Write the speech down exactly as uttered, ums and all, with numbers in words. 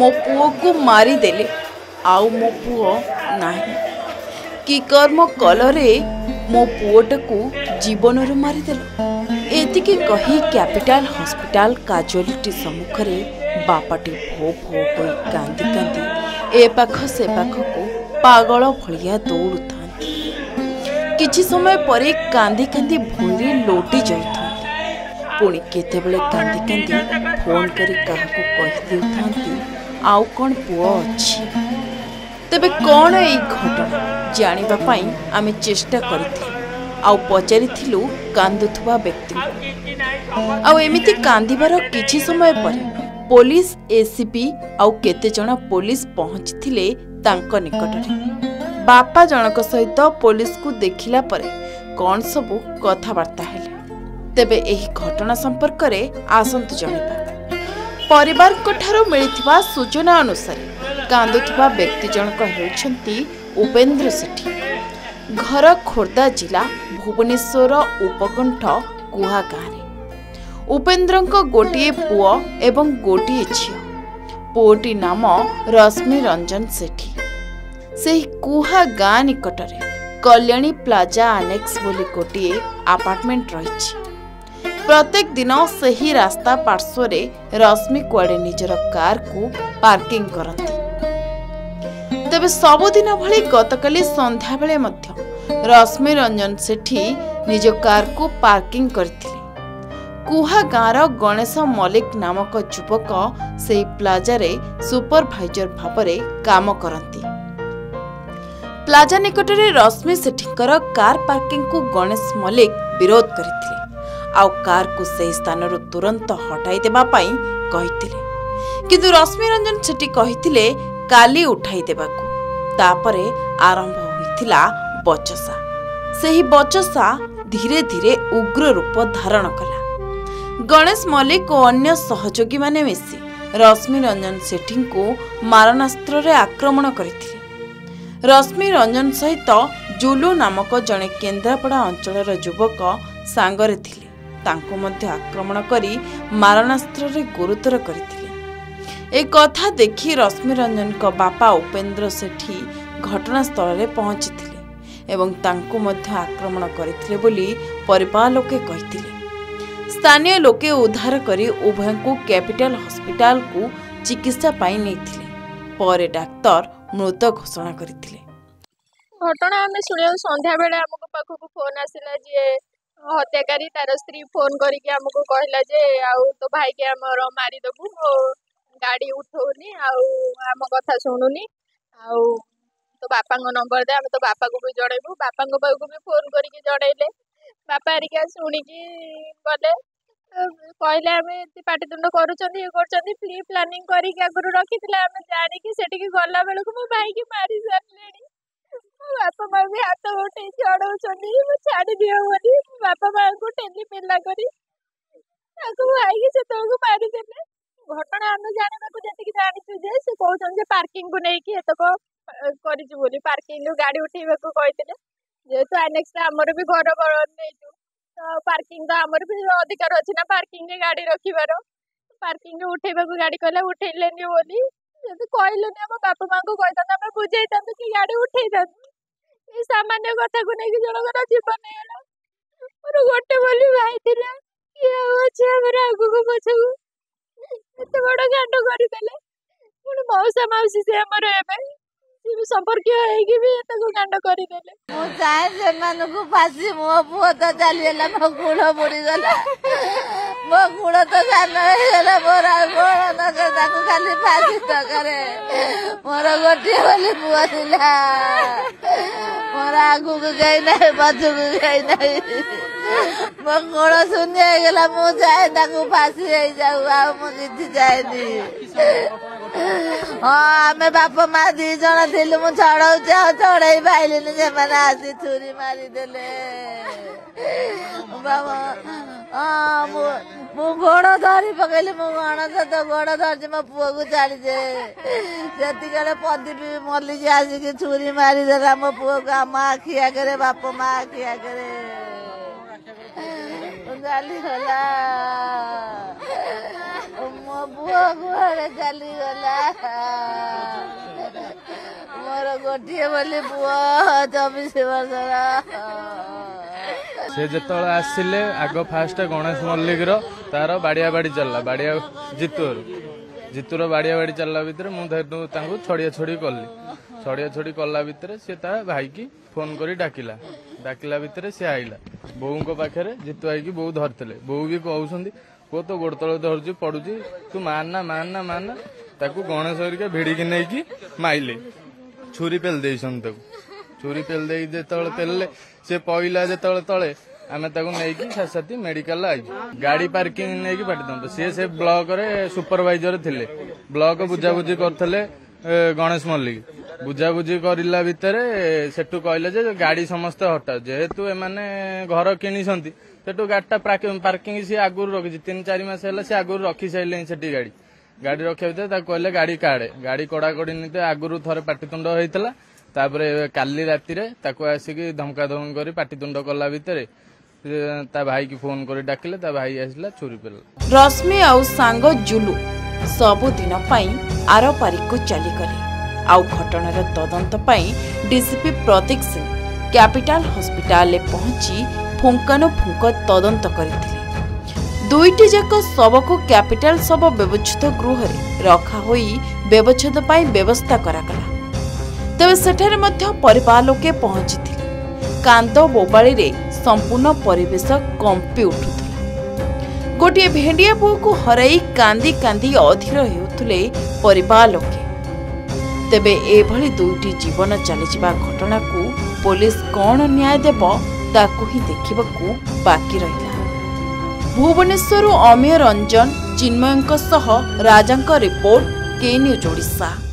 मो पुओ को मारिदेले आउ मो पुओ नाही कि कर्म कलरे मो पुओटा को जीवन रे मारिदेले। एतिके कही कैपिटल हॉस्पिटल काजुअलिटी सम्मुखरे बापाटी भो भो होई कांदी कांदी ए पाख से पाख को पागल भलिया दौड़ता किछि समय परे कांदी कांदी भूरी लोटी जाता पुणी केतेबेले कांदी कांदी फोन करी काहाकू कहि देउथांती आउ कोन पुओ अछि। तबे कोन एई घटना जानिबा पई आमे चेष्टा करिथिलु आउ पचारिथिलु कांदुथुवा व्यक्तिको। आउ एमिति कांदीबार किछि समय परे पुलिस एसीपी आउ केते जना पुलिस पहुँचथिले तांको निकटरे। बापा जनक सहित पुलिस को देखिला परे कौन सबु कथबार्ता हेले। तेबे एही घटना संपर्क रे आसंतु जानिबा। परिवार कोठारो मिलिथिबा सूचना अनुसार कांदुथिबा व्यक्ति जनक हेउछंती उपेंद्र सेठी। घर खोर्धा जिला भुवनेश्वर उपकंठ कुहा गाँव। उपेन्द्रक गोटे पुओ एवं गोटे झियो। पुओटी नाम रश्मि रंजन सेठी। से कुहा गाँ निकटरे कल्याणी प्लाजा आनेक्स बोली गोटे आपार्टमेंट रही। प्रत्येक दिन से ही रास्ता पार्श्वरे रश्मि कुआड़े निजर कार को पार्किंग करती। तबे सबुदिन भली गतकाली संध्या बेले मध्य रश्मि रंजन सेठी निज कार को पार्किंग करथिले। कुहा गाँवर गणेश मल्लिक नामक युवक से प्लाजा रे सुपरभाइजर भावरे काम करती। प्लाजा निकटरे रश्मि सेठीकर कार पार्किंग को गणेश मल्लिक विरोध करथिले आउ कार को सही स्थान रु तुरंत हटाई देबा पई कहिथिले, किंतु रश्मि रंजन सेठी कहिथिले काली उठाई देबाकू। तापरे आरंभ होइथिला बचसा। सही बचसा धीरे धीरे उग्र रूप धारण कला। गणेश मल्लिक और अन्य सहयोगी माने मिसी रश्मि रंजन सेठी को मारणास्त्र रे आक्रमण करथिले। रश्मि रंजन सहित जुलु नामक जड़े केन्द्रापड़ा अंचल युवक सांगरे थिले। तांको मध्य आक्रमण करी मारणास्त्र रे गुरुतर करथिले। ए कथा देखी रश्मि रंजन को बापा उपेंद्र सेठी घटनास्थल रे पहुंचीथिले एवं तांको मध्य आक्रमण करथिले बोली परिवार लोके कहिथिले। स्थानीय लोके उद्धार करी उभय को कैपिटल हॉस्पिटल को चिकित्सा पाई नेथिले। परे डाक्टर मृत घोषणा करथिले। घटना हमें सुनिया संध्या बेले हमको पाखो को फोन आसिला जे हत्याकारी तार स्त्री फोन करिके हमको कहला जे आउ तो भाई के हमर मारी दबु, मो गाड़ी उठौनी आउ हम कथा सुनुनी आउ तो बापा को नंबर दे, हम तो बापा को भी जड़ैबु। बापा को बापा को भी फोन करिके जड़ैले। बापा हरिका सुनिकी गले कहले आम ये पाटितुंड करुचंदी करुचंदी फ्री प्लानिंग करिके आगुरु रखिथिले। आम जानि कि सेटिके गल्ला बेलु को मो भाई के मारी सारलेनी। बापा माँ भी हाथ उठे चढ़ौचंदी मो छाड़ी दियो बोली बापा माँ को टेली पेला करी ताको भाई के सेतो को मारी देले। घटना आम जानिबा को जति कि जानिछु जे से कहउचन जे पार्किंग को नै कि एतको करिछु बोली पार्किंग रो गाड़ी उठेबा को कहिथिले। जेतु अनेक्स हमर भी घर घर नैछु पार्किंग तो आमर भी अधिकार अच्छे ना पार्किंग में गाड़ी रखिबार। पार्किंग उठेबा को गाड़ी कहला उठेलेनी बोली जब कहलेनी हम बापा माँ को कहता आम बुझेता कि गाड़ी उठेता। ये सामान्य कथा को नहीं जनकर जीवन हेला। मोर गोटे बोली भाई थिला कि अच्छे हमर आगु को पछू एत बड़ कांड करि देले। पुणी मौसा मौसी से हमर एबे संपर्क भी कांड करी देले। मो चाहे से मन को फासी मो पुओ तो चलगला मो गुड़ बुड़ीगला मो गुड़ तो सान मोर खाली फासी तो करे। मोर गोटे बोली पुआ दिला मोर आगू को गई ना बाजू को गई ना मो गोड़ शून्य होगा। मु चाहे फासी हो जाऊ आ मुझे चाहे हाँ मैं बापा माँ दी जन थी मुझे चढ़ाऊ चढ़ाई पाइल आसी छुरी मारिदेले। हाँ मु गोड़ धरी पकड़ी मो गणस तो गोड़ धरती मो पुआ को छाड़ीजे जी प्रदीप मल्लिक आसिक छुरी मारिदेला मो पुआ को आम आखि आगे बापा माँ आखि आगे चली गला। पुआ गुआरे चली गला मोर गोटे बोली पुआ चौबीस वर्षर से जो आसिले आग फास्ट गणेश मल्लिक तार बाड़िया बाड़ी चलला बाड़िया जितूर जितूर बाड़िया बाड़ी चलला भितर मुझे छड़िया छड़ी कली छड़िया छड़ी कला भितर सी भाई की फोन कर डाकिला डाकिला भितर सी आईला बोऊ को पाखे जितु आई की बोऊ धरते बोऊ भी कहूँ पुओ तो गोड़ तल धरुची पड़ुची तू मारना मारना मारना ताकू गणेश हरिका भिड़िकी नहीं माइले छुरी पेल दे छुरी पेल दे जो पेलले सी पड़ा जो तले आम नहीं साथ साथ मेडिकल आई गाड़ी पार्किंग नहीं पाटिद सी से ब्लॉक रे सुपरवाइजर थिले ब्लॉक बुझाबुझी करते गणेश मल्लिक बुझाबुझी करा भितर सेठू कहले गाड़ी समस्ते हटाओ जेहेतु एम घर कि गाड़ी पार्किंग सी आगु रखी तीन चार मस है आगु रखी सारे से गाड़ी गाड़ी रखा भितर कहले गाड़ी काड़े गाड़ी कड़ा कड़ी आगु थे पाटितुंड होता काली राति आसिक धमका धमकी कर पाटितुंड कला भितर भाई की फोन कर डाकिले भाई आसला छुरी पेला रश्मि आउ सांग जुलू सबुदिन आर पारिक चलीगले आउ घटनार तदंत DCP Pratik Singh capital hospital पहुंची फुंकानु फुंक तदंत करथिले। दुईटी जाक शव को कैपिटाल शव व्यवस्थित गृह रखा होई व्यवच्छेद पाई व्यवस्था करागला। तबे सेठारे मध्य परिवार लोके पहुंचीथिले। कांद बोबाड़ी रे संपूर्ण परिवेश कंपी उठुथिला। गोटे भेंडिया पुओ को हराई कांदी कांदी अधीर हेउथिले परिवार लोके। तेबे एभली दुईटी जीवन चलीजा घटना को पुलिस कौन न्याय देव ताकू ही देखा बाकी रहा। भुवनेश्वर अमेय रंजन चिन्मयों राजा रिपोर्ट के न्यूज ओडिशा।